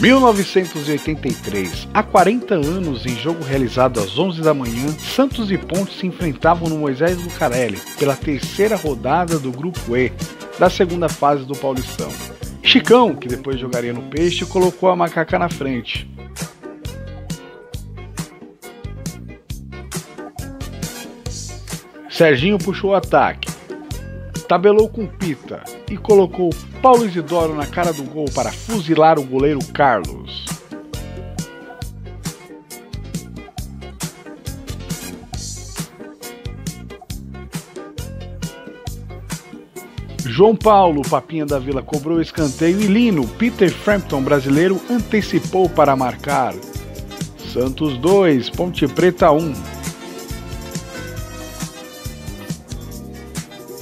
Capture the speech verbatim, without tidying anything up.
mil novecentos e oitenta e três, há quarenta anos, em jogo realizado às onze da manhã, Santos e Ponte se enfrentavam no Moisés Lucarelli pela terceira rodada do Grupo E, da segunda fase do Paulistão. Chicão, que depois jogaria no Peixe, colocou a Macaca na frente. Serginho puxou o ataque, tabelou com Pita e colocou Paulo Isidoro na cara do gol para fuzilar o goleiro Carlos. João Paulo, Papinha da Vila, cobrou o escanteio e Lino, Peter Frampton brasileiro, antecipou para marcar. Santos dois, Ponte Preta um.